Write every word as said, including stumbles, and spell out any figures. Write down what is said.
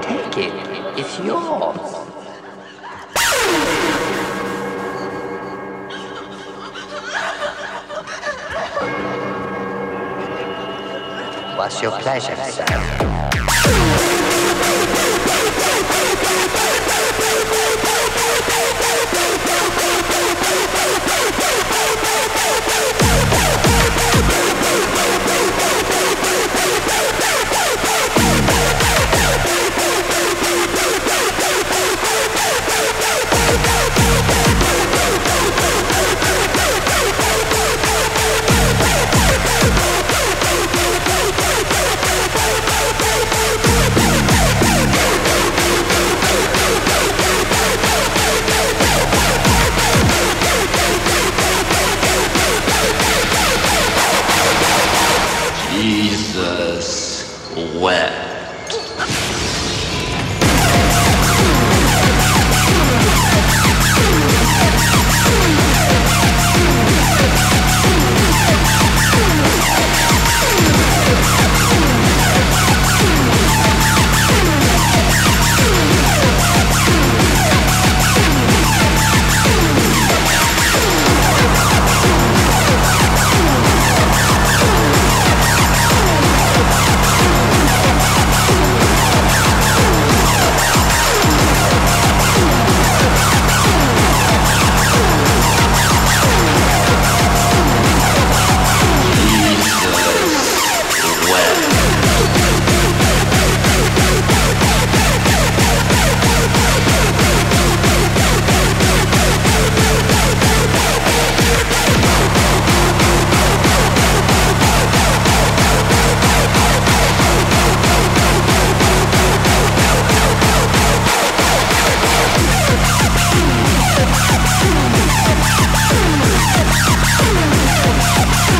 Take it. It's yours. What's your pleasure, Jesus wept. We'll be right back.